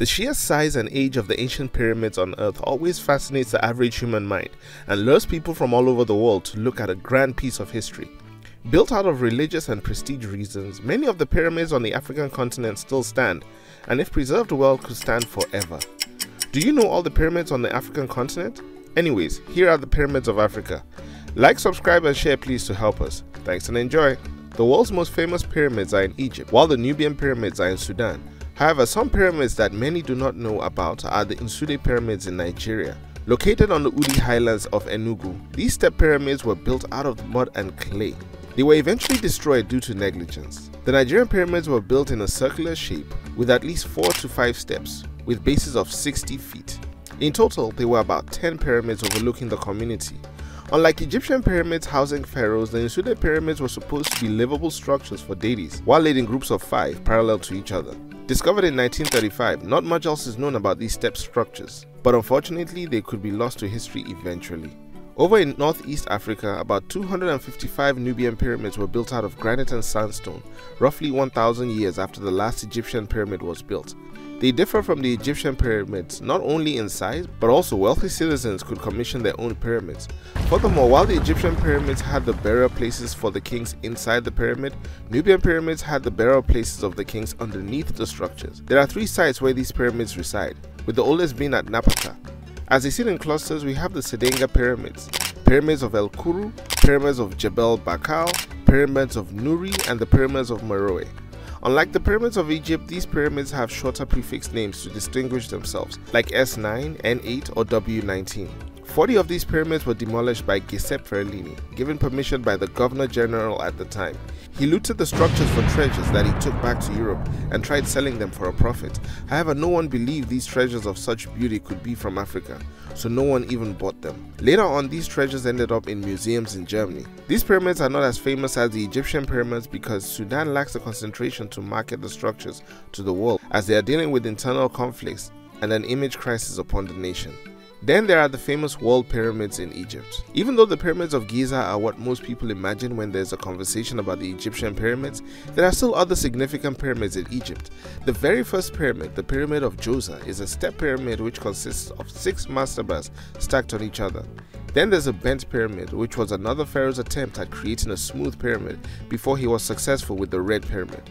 The sheer size and age of the ancient pyramids on Earth always fascinates the average human mind and lures people from all over the world to look at a grand piece of history. Built out of religious and prestige reasons, many of the pyramids on the African continent still stand, and if preserved well, could stand forever. Do you know all the pyramids on the African continent? Anyways, here are the pyramids of Africa. Like, subscribe and share please to help us. Thanks and enjoy! The world's most famous pyramids are in Egypt, while the Nubian pyramids are in Sudan. However, some pyramids that many do not know about are the Nsude pyramids in Nigeria. Located on the Udi Highlands of Enugu, these step pyramids were built out of mud and clay. They were eventually destroyed due to negligence. The Nigerian pyramids were built in a circular shape with at least 4 to 5 steps, with bases of 60 feet. In total, there were about 10 pyramids overlooking the community. Unlike Egyptian pyramids housing pharaohs, the Nsude pyramids were supposed to be livable structures for deities, while laid in groups of 5 parallel to each other. Discovered in 1935, not much else is known about these step structures, but unfortunately they could be lost to history eventually. Over in Northeast Africa, about 255 Nubian pyramids were built out of granite and sandstone, roughly 1,000 years after the last Egyptian pyramid was built. They differ from the Egyptian pyramids not only in size, but also wealthy citizens could commission their own pyramids. Furthermore, while the Egyptian pyramids had the burial places for the kings inside the pyramid, Nubian pyramids had the burial places of the kings underneath the structures. There are 3 sites where these pyramids reside, with the oldest being at Napata. As they sit in clusters, we have the Sedeinga pyramids, pyramids of El-Kuru, pyramids of Jebel Barkal, pyramids of Nuri, and the pyramids of Meroe. Unlike the pyramids of Egypt, these pyramids have shorter prefix names to distinguish themselves, like S9, N8, or W19. 40 of these pyramids were demolished by Giuseppe Ferlini, given permission by the Governor General at the time. He looted the structures for treasures that he took back to Europe and tried selling them for a profit. However, no one believed these treasures of such beauty could be from Africa, so no one even bought them. Later on, these treasures ended up in museums in Germany. These pyramids are not as famous as the Egyptian pyramids because Sudan lacks the concentration to market the structures to the world, as they are dealing with internal conflicts and an image crisis upon the nation. Then there are the famous walled pyramids in Egypt. Even though the pyramids of Giza are what most people imagine when there's a conversation about the Egyptian pyramids, there are still other significant pyramids in Egypt. The very first pyramid, the pyramid of Djoser, is a step pyramid which consists of 6 mastabas stacked on each other. Then there's a Bent pyramid, which was another pharaoh's attempt at creating a smooth pyramid before he was successful with the Red pyramid.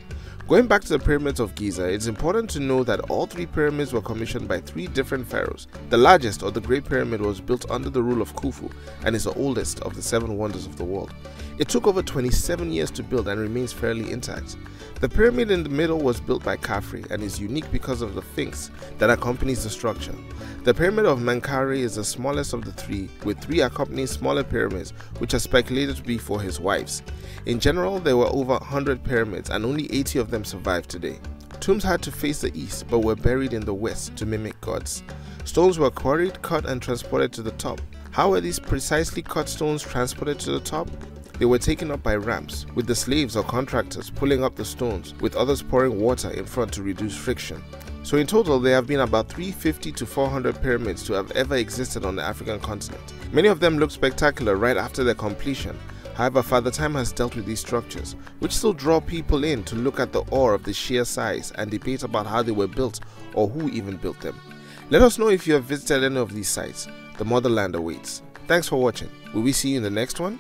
Going back to the pyramids of Giza, it's important to know that all 3 pyramids were commissioned by 3 different pharaohs. The largest, or the Great pyramid, was built under the rule of Khufu and is the oldest of the 7 wonders of the world. It took over 27 years to build and remains fairly intact. The pyramid in the middle was built by Khafre and is unique because of the Sphinx that accompanies the structure. The pyramid of Menkaure is the smallest of the 3, with 3 accompanying smaller pyramids which are speculated to be for his wives. In general, there were over 100 pyramids and only 80 of them survive today. Tombs had to face the east but were buried in the west to mimic gods. Stones were quarried, cut and transported to the top. How were these precisely cut stones transported to the top? They were taken up by ramps, with the slaves or contractors pulling up the stones, with others pouring water in front to reduce friction. So in total, there have been about 350 to 400 pyramids to have ever existed on the African continent. Many of them look spectacular right after their completion. However, Father Time has dealt with these structures, which still draw people in to look at the awe of the sheer size and debate about how they were built or who even built them. Let us know if you have visited any of these sites. The motherland awaits. Thanks for watching. Will we see you in the next one?